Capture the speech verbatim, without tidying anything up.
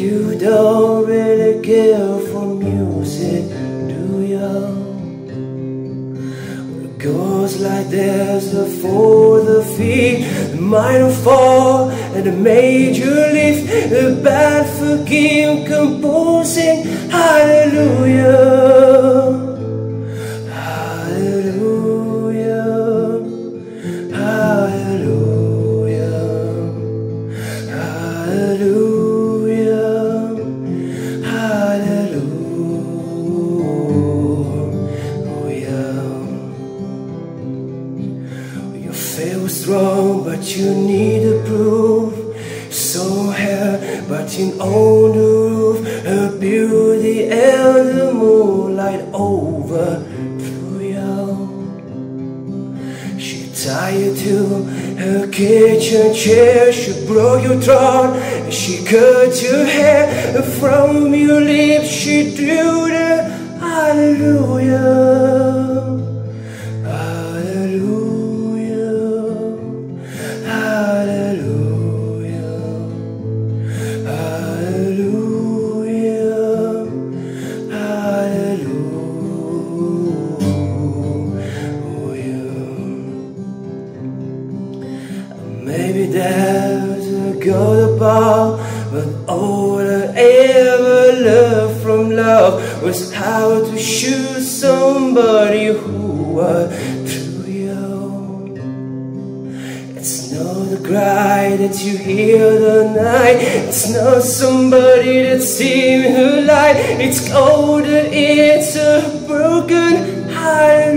You don't really care for music, do you? It goes like there's the four, the fee, the minor fall, and the major leaf, the bad for game composing. Hallelujah, hallelujah, hallelujah, hallelujah. Wrong, but you need to prove. So her, but in on the roof, her beauty and the moonlight overthrew you. She tied you to her kitchen chair, she broke your throne, she cut your hair from your lips. She drew the hallelujah. Maybe there's a God above, but all I ever loved from love was how to shoot somebody who was true to you. It's not the cry that you hear the night, it's not somebody that's seen her light, it's cold and it's a broken heart.